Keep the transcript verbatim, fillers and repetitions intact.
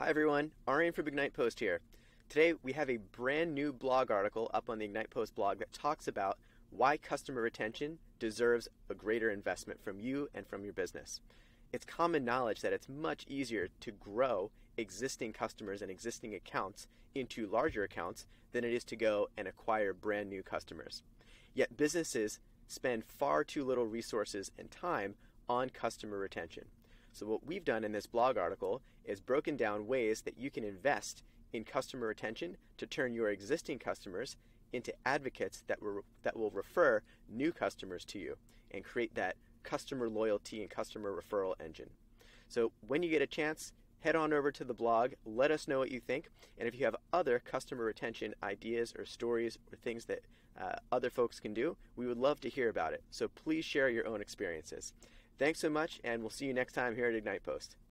Hi everyone, Arian from Ignite Post here. Today we have a brand new blog article up on the Ignite Post blog that talks about why customer retention deserves a greater investment from you and from your business. It's common knowledge that it's much easier to grow existing customers and existing accounts into larger accounts than it is to go and acquire brand new customers. Yet businesses spend far too little resources and time on customer retention. So what we've done in this blog article is broken down ways that you can invest in customer retention to turn your existing customers into advocates that will, that will refer new customers to you and create that customer loyalty and customer referral engine. So when you get a chance, head on over to the blog, let us know what you think, and if you have other customer retention ideas or stories or things that uh, other folks can do, we would love to hear about it. So please share your own experiences. Thanks so much, and we'll see you next time here at Ignite Post.